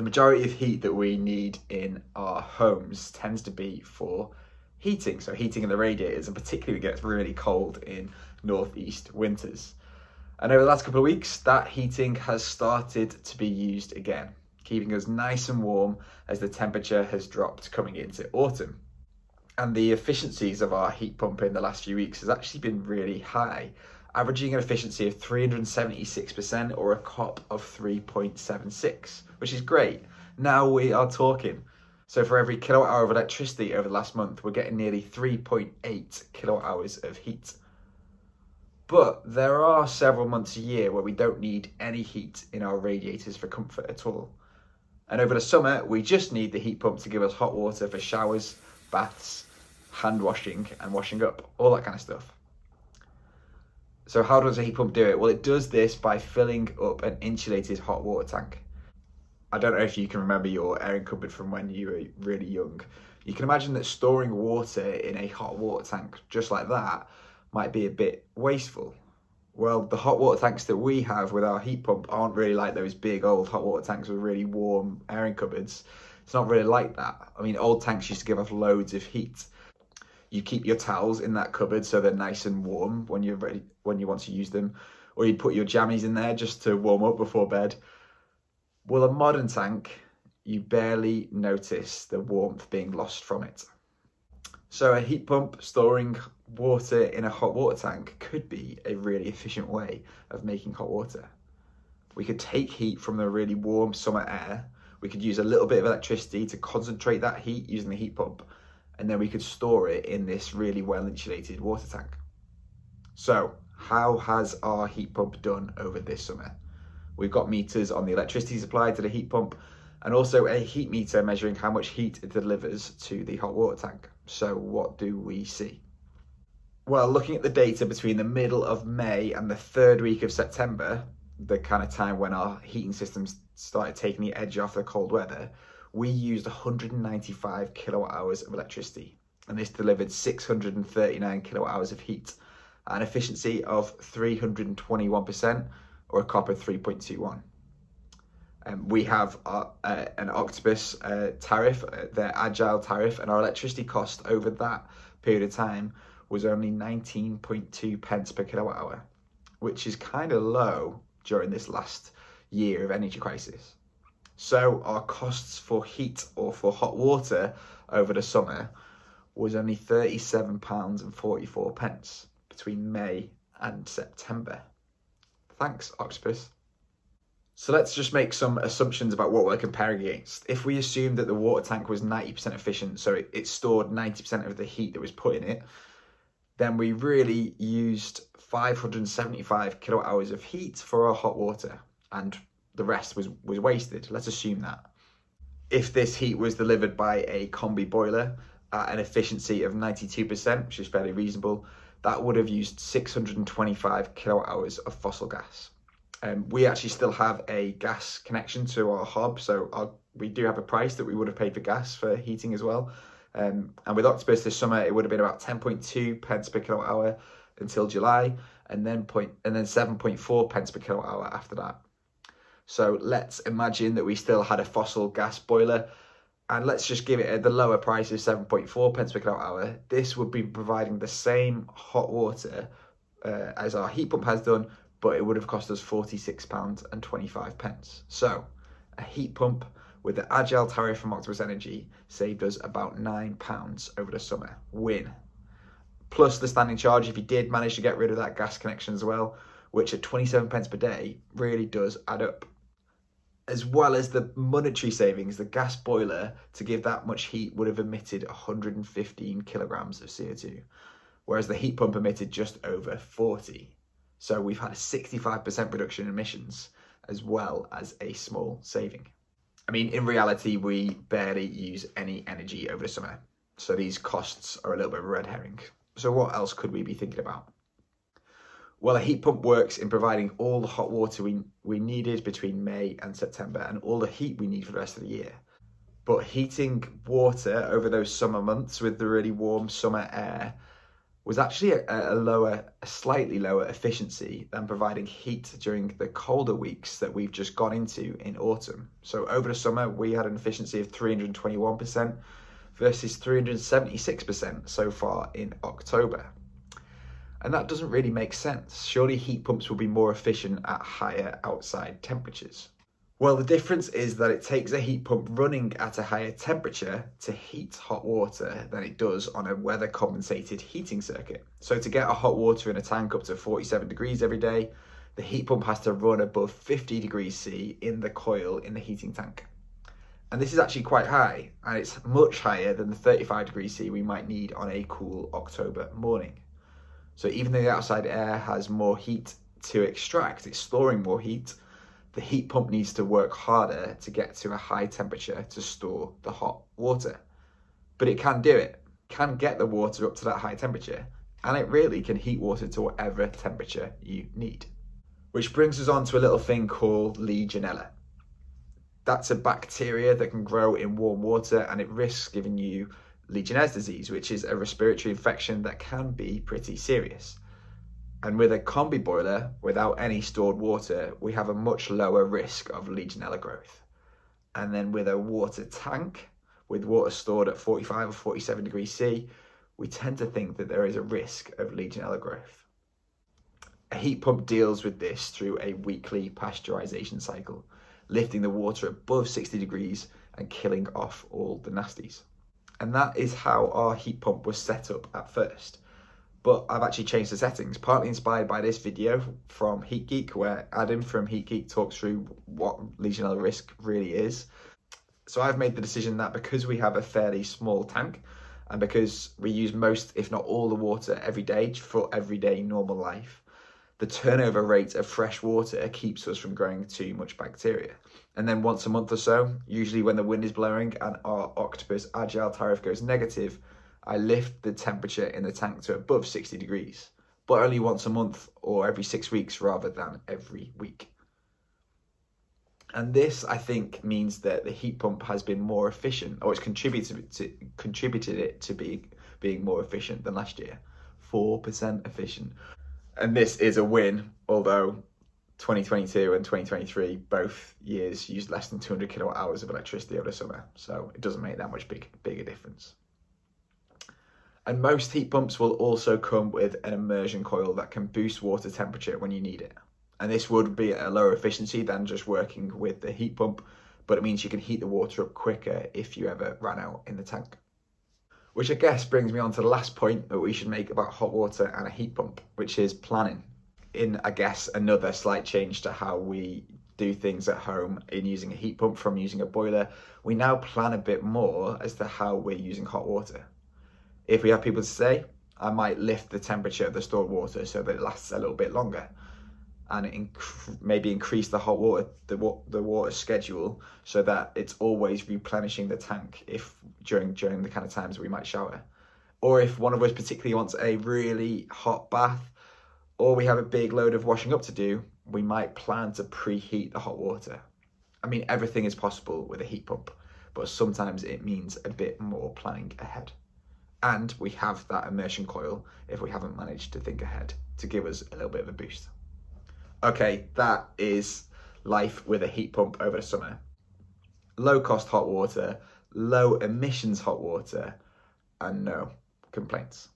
The majority of heat that we need in our homes tends to be for heating, so heating in the radiators, and particularly it gets really cold in northeast winters. And over the last couple of weeks, that heating has started to be used again, keeping us nice and warm as the temperature has dropped coming into autumn. And the efficiencies of our heat pump in the last few weeks has actually been really high, averaging an efficiency of 376% or a COP of 3.76, which is great. Now we are talking. So for every kilowatt hour of electricity over the last month, we're getting nearly 3.8 kilowatt hours of heat. But there are several months a year where we don't need any heat in our radiators for comfort at all. And over the summer, we just need the heat pump to give us hot water for showers, baths, hand washing and washing up, all that kind of stuff. So how does a heat pump do it? Well, it does this by filling up an insulated hot water tank. I don't know if you can remember your airing cupboard from when you were really young. You can imagine that storing water in a hot water tank just like that might be a bit wasteful. Well, the hot water tanks that we have with our heat pump aren't really like those big old hot water tanks with really warm airing cupboards. It's not really like that. I mean, old tanks used to give off loads of heat. You keep your towels in that cupboard so they're nice and warm when you're ready, when you want to use them, or you put your jammies in there just to warm up before bed. Well, a modern tank, you barely notice the warmth being lost from it. So a heat pump storing water in a hot water tank could be a really efficient way of making hot water. We could take heat from the really warm summer air, we could use a little bit of electricity to concentrate that heat using the heat pump, and then we could store it in this really well insulated water tank. So how has our heat pump done over this summer? We've got meters on the electricity supply to the heat pump, and also a heat meter measuring how much heat it delivers to the hot water tank. So what do we see? Well, looking at the data between the middle of May and the third week of September, the kind of time when our heating systems started taking the edge off the cold weather, we used 195 kilowatt hours of electricity, and this delivered 639 kilowatt hours of heat at an efficiency of 321% or a COP of 3.21. We have an Octopus tariff, their Agile tariff, and our electricity cost over that period of time was only 19.2 pence per kilowatt hour, which is kind of low during this last year of energy crisis. So our costs for heat or for hot water over the summer was only £37.44 between May and September. Thanks, Octopus. So let's just make some assumptions about what we're comparing against. If we assume that the water tank was 90% efficient, so it stored 90% of the heat that was put in it, then we really used 575 kilowatt hours of heat for our hot water, and the rest was wasted. Let's assume that. If this heat was delivered by a combi boiler at an efficiency of 92%, which is fairly reasonable, that would have used 625 kilowatt hours of fossil gas. We actually still have a gas connection to our hob, so we do have a price that we would have paid for gas for heating as well. And with Octopus this summer, it would have been about 10.2 pence per kilowatt hour until July, and then 7.4 pence per kilowatt hour after that. So let's imagine that we still had a fossil gas boiler, and let's just give it the lower price of 7.4 pence per kilowatt hour. This would be providing the same hot water as our heat pump has done, but it would have cost us £46.25. So a heat pump with the Agile tariff from Octopus Energy saved us about £9 over the summer. Win. Plus the standing charge if you did manage to get rid of that gas connection as well, which at 27 pence per day really does add up. As well as the monetary savings, the gas boiler, to give that much heat, would have emitted 115 kilograms of CO2, whereas the heat pump emitted just over 40. So we've had a 65% reduction in emissions, as well as a small saving. I mean, in reality, we barely use any energy over the summer, so these costs are a little bit of a red herring. So what else could we be thinking about? Well, a heat pump works in providing all the hot water we needed between May and September, and all the heat we need for the rest of the year. But heating water over those summer months with the really warm summer air was actually a slightly lower efficiency than providing heat during the colder weeks that we've just gone into in autumn. So over the summer, we had an efficiency of 321% versus 376% so far in October. And that doesn't really make sense. Surely heat pumps will be more efficient at higher outside temperatures. Well, the difference is that it takes a heat pump running at a higher temperature to heat hot water than it does on a weather compensated heating circuit. So to get a hot water in a tank up to 47 degrees every day, the heat pump has to run above 50 degrees C in the coil in the heating tank. And this is actually quite high, and it's much higher than the 35 degrees C we might need on a cool October morning. So even though the outside air has more heat to extract, it's storing more heat, the heat pump needs to work harder to get to a high temperature to store the hot water. But it can do it. It can get the water up to that high temperature, and it really can heat water to whatever temperature you need. Which brings us on to a little thing called Legionella. That's a bacteria that can grow in warm water, and it risks giving you Legionnaires' disease, which is a respiratory infection that can be pretty serious. And with a combi boiler, without any stored water, we have a much lower risk of Legionella growth. And then with a water tank, with water stored at 45 or 47 degrees C, we tend to think that there is a risk of Legionella growth. A heat pump deals with this through a weekly pasteurization cycle, lifting the water above 60 degrees and killing off all the nasties. And that is how our heat pump was set up at first. But I've actually changed the settings, partly inspired by this video from Heat Geek, where Adam from Heat Geek talks through what Legionella risk really is. So I've made the decision that because we have a fairly small tank and because we use most, if not all, the water every day for everyday normal life, the turnover rate of fresh water keeps us from growing too much bacteria. And then once a month or so, usually when the wind is blowing and our Octopus Agile tariff goes negative, I lift the temperature in the tank to above 60 degrees, but only once a month or every 6 weeks rather than every week. And this, I think, means that the heat pump has been more efficient, or it's contributed it to being more efficient than last year, 4% efficient. And this is a win, although 2022 and 2023, both years used less than 200 kilowatt hours of electricity over the summer, so it doesn't make that much big a difference. And most heat pumps will also come with an immersion coil that can boost water temperature when you need it. And this would be at a lower efficiency than just working with the heat pump, but it means you can heat the water up quicker if you ever ran out in the tank. Which I guess brings me on to the last point that we should make about hot water and a heat pump, which is planning. In, I guess, another slight change to how we do things at home in using a heat pump from using a boiler, we now plan a bit more as to how we're using hot water. If we have people to stay, I might lift the temperature of the stored water so that it lasts a little bit longer, and maybe increase the hot water, the water schedule, so that it's always replenishing the tank if during the kind of times we might shower, or if one of us particularly wants a really hot bath, or we have a big load of washing up to do, we might plan to preheat the hot water. I mean, everything is possible with a heat pump, but sometimes it means a bit more planning ahead. And we have that immersion coil if we haven't managed to think ahead to give us a little bit of a boost. Okay, that is life with a heat pump over the summer. Low cost hot water, low emissions hot water, and no complaints.